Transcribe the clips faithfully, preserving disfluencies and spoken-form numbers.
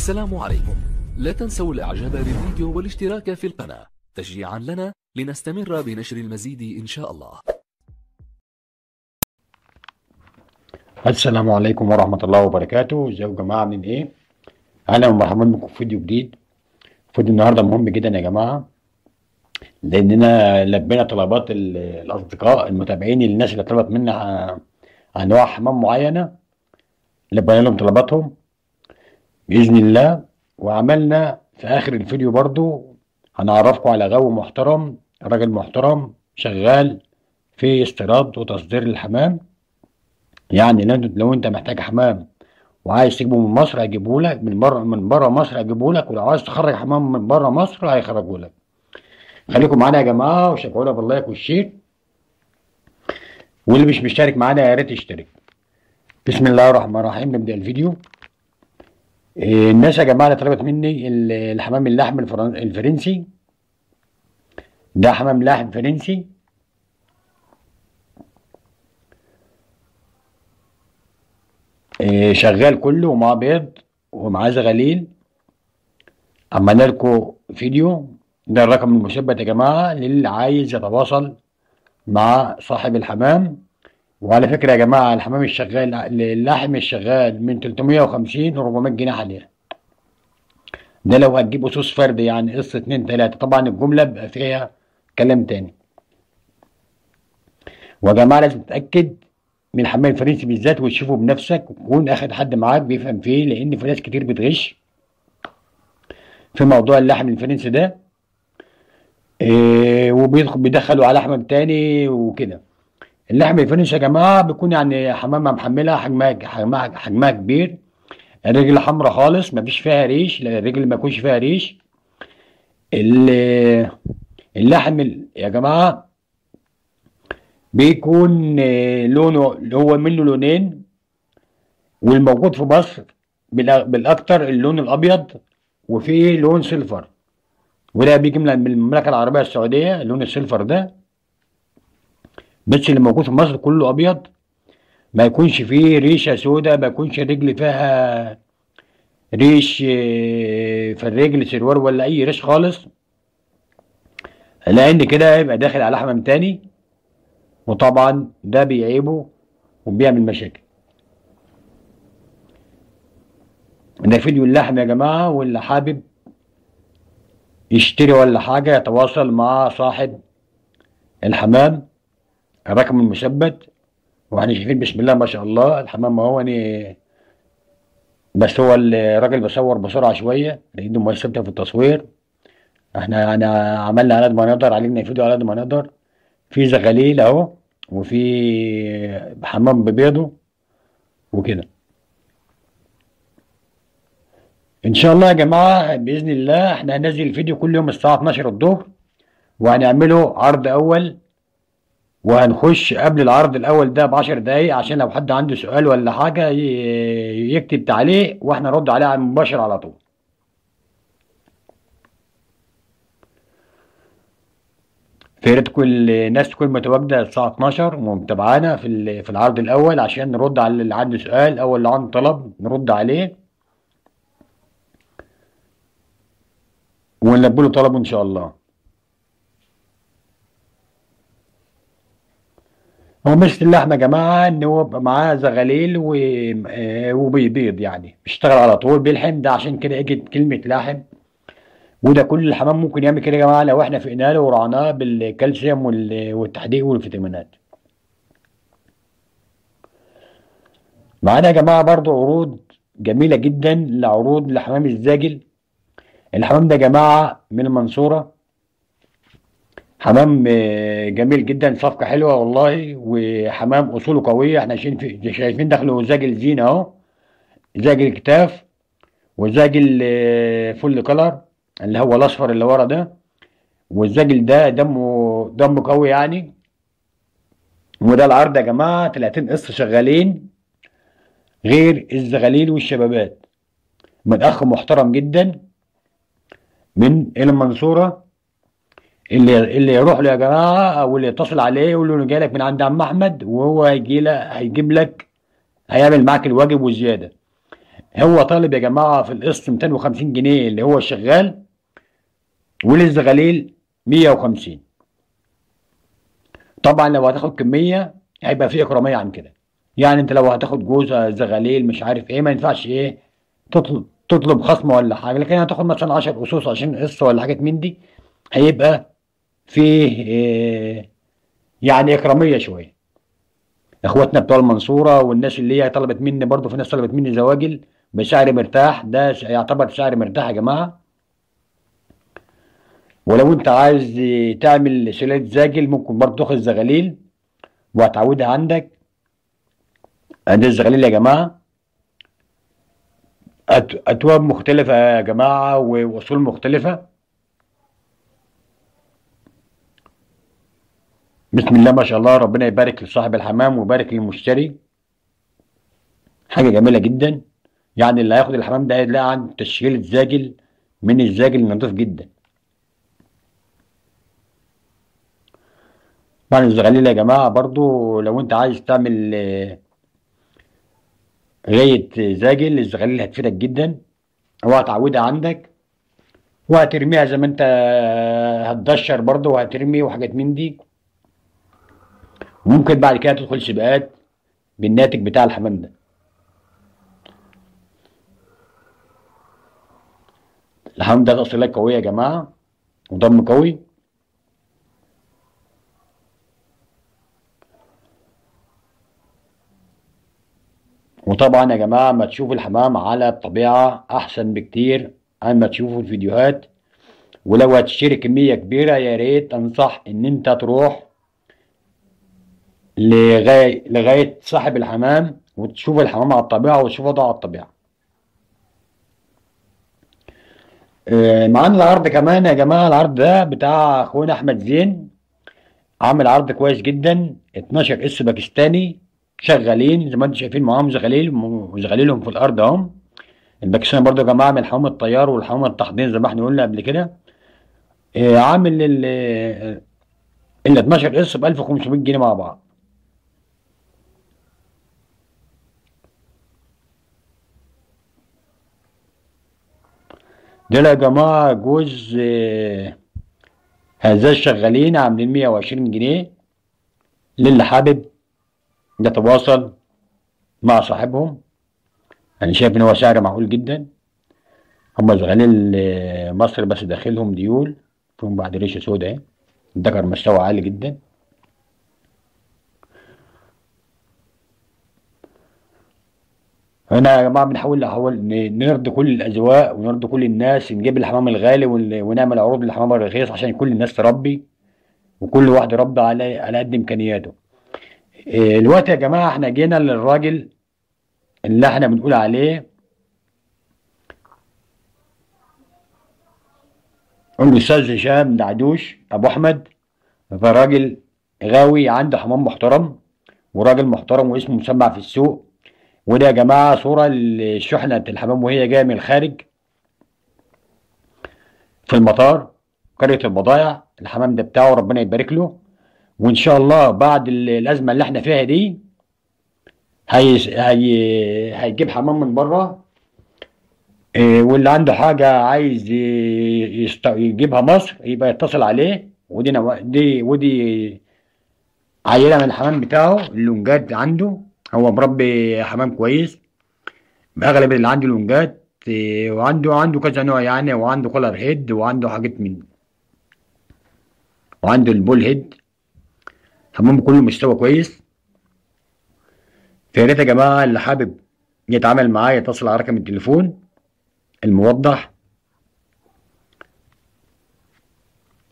السلام عليكم. لا تنسوا الاعجاب بالفيديو والاشتراك في القناة تشجيعا لنا لنستمر بنشر المزيد ان شاء الله. السلام عليكم ورحمة الله وبركاته. ازيكم يا جماعة، عاملين ايه؟ اهلا ومرحبا بكم في فيديو جديد. فيديو النهارده مهم جدا يا جماعة، لاننا لبينا طلبات الاصدقاء المتابعين، الناس اللي طلبت منا انواع حمام معينة لبينا لهم طلباتهم باذن الله. وعملنا في اخر الفيديو برضو هنعرفكم على غو محترم، راجل محترم شغال في استيراد وتصدير الحمام. يعني لو انت محتاج حمام وعايز تجيبه من مصر هيجيبهولك، من بره من بره مصر هيجيبهولك، ولو عايز تخرج حمام من بره مصر هيخرجهولك. خليكم معانا يا جماعه وشجعونا باللايك والشير، واللي مش مشترك معانا يا ريت يشترك. بسم الله الرحمن الرحيم، نبدا الفيديو. الناس يا جماعه اللي طلبت مني الحمام اللحم الفرنسي ده، حمام لحم فرنسي شغال كله ومعاه بيض ومعاه زغاليل. عملنا لكم فيديو، ده الرقم المثبت يا جماعه للي عايز يتواصل مع صاحب الحمام. وعلى فكره يا جماعه الحمام الشغال، اللحم الشغال من تلتمية وخمسين ل أربعمية جنيه حاليا، ده لو هتجيب اسوس فرد، يعني قصه اتنين تلاته. طبعا الجمله بقى فيها كلام تاني. ويا جماعه لازم تتاكد من الحمام الفرنسي بالذات وتشوفه بنفسك، وتكون اخد حد معاك بيفهم فيه، لان في ناس كتير بتغش في موضوع اللحم الفرنسي ده، إيه وبيدخلوا على حمام تاني وكده. اللحم الفرنسي يا جماعه بيكون يعني حمامها محمله، حجمها حجمها حجمها كبير، الرجل حمراء خالص مفيش فيها ريش، الرجل ما يكونش فيها ريش. اللحم يا جماعه بيكون لونه اللي هو منه لونين، والموجود في مصر بالاكتر اللون الابيض، وفيه لون سيلفر، وده بيجي من المملكه العربيه السعوديه. اللون السيلفر ده بس اللي موجود في مصر، كله ابيض، ما يكونش فيه ريشه سودة، ما يكونش الرجل فيها ريش في الرجل، سروال ولا اي ريش خالص، لان كده يبقى داخل على حمام تاني، وطبعا ده بيعيبه وبيعمل مشاكل. ده فيديو اللحم يا جماعه، واللي حابب يشتري ولا حاجه يتواصل مع صاحب الحمام، الرقم المثبت. واحنا شايفين بسم الله ما شاء الله الحمام اهو، انا بس هو الراجل بصور بسرعه شويه لانه مش ثابته في التصوير. احنا يعني عملنا على قد ما نقدر، علمنا الفيديو على قد ما نقدر. في زغاليل اهو، وفي حمام ببيضه وكده. ان شاء الله يا جماعه باذن الله احنا هننزل الفيديو كل يوم الساعه اتناشر الظهر، وهنعمله عرض اول، وهنخش قبل العرض الاول ده ب عشر دقايق، عشان لو حد عنده سؤال ولا حاجه يكتب تعليق واحنا نرد عليه مباشر على طول. يا ريت كل الناس تكون متواجده الساعه اتناشر ومتابعانا في في العرض الاول، عشان نرد على اللي عنده سؤال او اللي عنده طلب نرد عليه ونلبي له طلبه ان شاء الله. هو ميزه اللحمه يا جماعه ان هو بيبقى معاه زغاليل وبيبيض، يعني بيشتغل على طول بيلحم، ده عشان كده اجت كلمه لحم. وده كل الحمام ممكن يعمل كده يا جماعه لو احنا فقناه له ورعناه بالكالسيوم والتحديق والفيتامينات. معانا يا جماعه برضو عروض جميله جدا، لعروض لحمام الزاجل. الحمام ده يا جماعه من المنصوره، حمام جميل جدا، صفقه حلوه والله، وحمام اصوله قويه. احنا شايفين داخله زاجل زينه اهو، زاجل كتاف، وزاجل فل كلر اللي هو الاصفر اللي ورا ده. والزاجل ده دمه دمه قوي يعني. وده العرض يا جماعه تلاتين قص شغالين، غير الزغاليل والشبابات، من اخ محترم جدا من المنصوره. اللي اللي يروح له يا جماعه او اللي يتصل عليه يقول له انا جاي لك من عند عم احمد، وهو هيجي لك هيجيب لك هيعمل معاك الواجب والزياده. هو طالب يا جماعه في القسط مئتين وخمسين جنيه اللي هو الشغال، ولسه غليل مئة وخمسين. طبعا لو هتاخد كميه هيبقى في اكراميه عن كده، يعني انت لو هتاخد جوزه زغليل مش عارف ايه ما ينفعش ايه تطلب تطلب خصمه ولا حاجه، لكن هتاخد مثلا عشرة قصوص عشرين قصه ولا حاجات من دي هيبقى فيه إيه يعني اكراميه شويه. اخواتنا بتوع المنصوره والناس اللي هي طلبت مني برضو، في ناس طلبت مني زواجل بسعر مرتاح، ده يعتبر سعر مرتاح يا جماعه. ولو انت عايز تعمل سلالة زاجل ممكن برضو تاخد زغاليل وهتعودها عندك. ده الزغاليل يا جماعه اثواب مختلفه يا جماعه واصول مختلفه. بسم الله ما شاء الله، ربنا يبارك لصاحب الحمام ويبارك للمشتري. حاجه جميله جدا، يعني اللي هياخد الحمام ده هيلاقي عنده تشغيل زاجل من الزاجل نظيف جدا. طبعا الزغاليل يا جماعه برضو لو انت عايز تعمل غايه زاجل الزغاليل هتفيدك جدا، وهتعودها عندك وهترميها زي ما انت هتدشر برضو وهترمي وحاجات من دي. ممكن بعد كده تدخل سباقات بالناتج بتاع الحمام ده. الحمام ده تأصيلات قوية يا جماعة وضم قوي. وطبعا يا جماعة ما تشوف الحمام على الطبيعة أحسن بكتير عن ما تشوفه في الفيديوهات. ولو هتشتري كمية كبيرة يا ريت أنصح إن أنت تروح لغاية لغاية صاحب الحمام وتشوف الحمام على الطبيعة وتشوف وضعه على الطبيعة. معانا العرض كمان يا جماعة، العرض ده بتاع أخونا أحمد زين، عامل عرض كويس جدا، اتناشر قس باكستاني شغالين زي ما انتم شايفين معاهم زغاليل وزغاليلهم في الأرض أهم. الباكستاني برضه يا جماعة من حمام الطيار والحمام التحضير زي ما احنا قلنا قبل كده. عامل ال ال اتناشر قس ب ألف وخمسمية جنيه مع بعض. دول يا جماعة جوز هذا الشغالين عاملين مية وعشرين جنيه، للي حابب يتواصل مع صاحبهم. أنا شايف إن هو سعر معقول جدا، هما شغالين مصر بس داخلهم ديول، فيهم بعد ريشة سودا أهي، الدكر مستوى عالي جدا. هنا يا جماعه بنحاول نحاول نرضي كل الاذواق ونرضي كل الناس، نجيب الحمام الغالي ونعمل عروض للحمام الرخيص عشان كل الناس تربي وكل واحد يربي على على قد امكانياته. دلوقتي يا جماعه احنا جينا للراجل اللي احنا بنقول عليه الاستاذ هشام دعدوش ابو احمد. ده راجل غاوي عنده حمام محترم وراجل محترم واسمه مسمع في السوق. وده يا جماعه صوره لشحنه الحمام وهي جايه من الخارج في المطار قريه البضايع. الحمام ده بتاعه ربنا يبارك له، وان شاء الله بعد الازمه اللي احنا فيها دي هي هي هيجيب حمام من بره، واللي عنده حاجه عايز يجيبها مصر يبقى يتصل عليه. ودي دي ودي عيله من الحمام بتاعه اللونجات عنده، هو مربي حمام كويس باغلب اللي عنده لونجات، وعنده عنده كذا نوع يعني، وعنده كولر هيد وعنده حاجات من وعنده البول هيد. حمام كله مستوى كويس. فيا ريت يا جماعه اللي حابب يتعامل معايا يتصل على رقم التليفون الموضح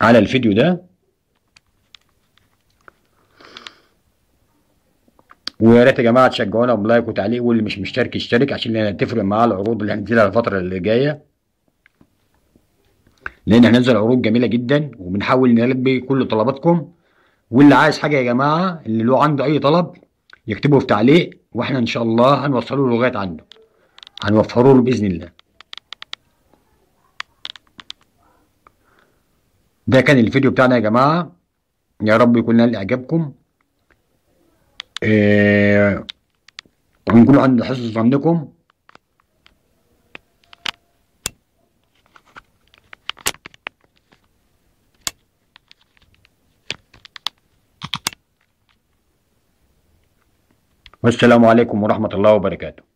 على الفيديو ده، ويا ريت يا جماعه تشجعونا بلايك وتعليق، واللي مش مشترك يشترك عشان تفرق معاه العروض اللي هننزلها الفتره اللي جايه، لان هننزل عروض جميله جدا وبنحاول نلبي كل طلباتكم. واللي عايز حاجه يا جماعه اللي له عنده اي طلب يكتبه في تعليق، واحنا ان شاء الله هنوصله له لغايه عنده، هنوفره له باذن الله. ده كان الفيديو بتاعنا يا جماعه، يا رب يكون نال اعجابكم ونكون عند حسن ظنكم. والسلام عليكم ورحمة الله وبركاته.